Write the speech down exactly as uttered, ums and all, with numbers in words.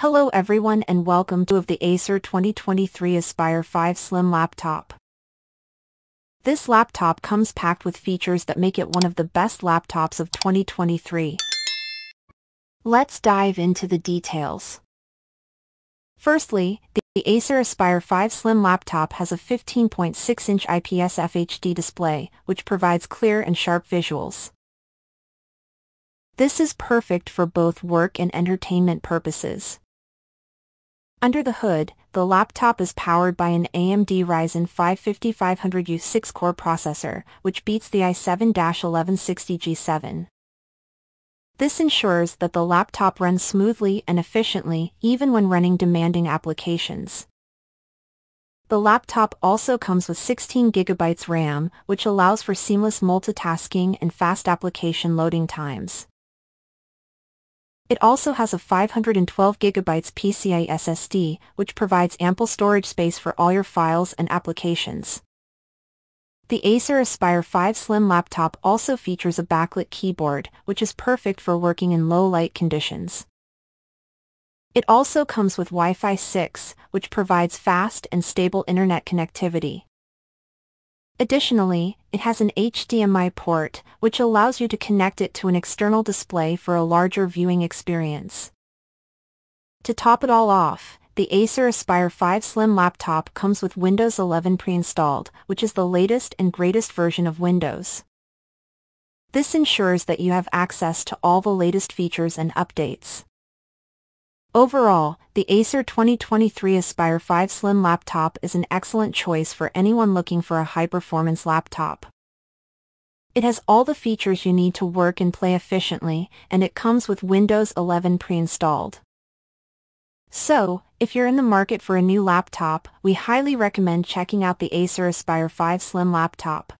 Hello everyone and welcome to the Acer twenty twenty-three Aspire five Slim laptop. This laptop comes packed with features that make it one of the best laptops of twenty twenty-three. Let's dive into the details. Firstly, the Acer Aspire five Slim laptop has a fifteen point six inch I P S F H D display, which provides clear and sharp visuals. This is perfect for both work and entertainment purposes. Under the hood, the laptop is powered by an A M D Ryzen five fifty-five hundred U six core processor, which beats the i seven eleven sixty G seven. This ensures that the laptop runs smoothly and efficiently, even when running demanding applications. The laptop also comes with sixteen gigabytes RAM, which allows for seamless multitasking and fast application loading times. It also has a five hundred twelve gigabyte P C I E S S D, which provides ample storage space for all your files and applications. The Acer Aspire five Slim laptop also features a backlit keyboard, which is perfect for working in low light conditions. It also comes with Wi-Fi six, which provides fast and stable internet connectivity. Additionally, it has an H D M I port, which allows you to connect it to an external display for a larger viewing experience. To top it all off, the Acer Aspire five Slim laptop comes with Windows eleven pre-installed, which is the latest and greatest version of Windows. This ensures that you have access to all the latest features and updates. Overall, the Acer twenty twenty-three Aspire five Slim laptop is an excellent choice for anyone looking for a high-performance laptop. It has all the features you need to work and play efficiently, and it comes with Windows eleven pre-installed. So, if you're in the market for a new laptop, we highly recommend checking out the Acer Aspire five Slim laptop.